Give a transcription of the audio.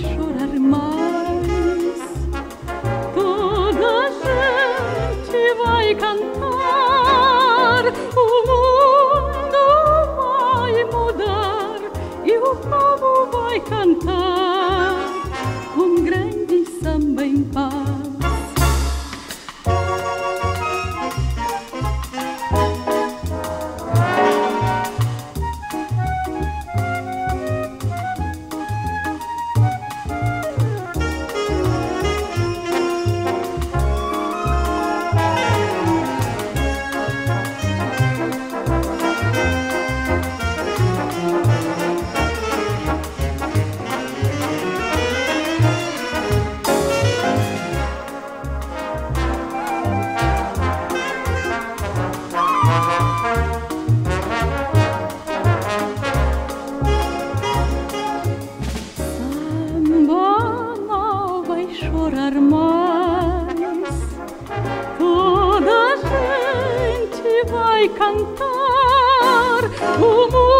chorar mais. Toda gente vai cantar, o mundo vai mudar e o povo vai cantar grande samba em paz. Cantar, o mundo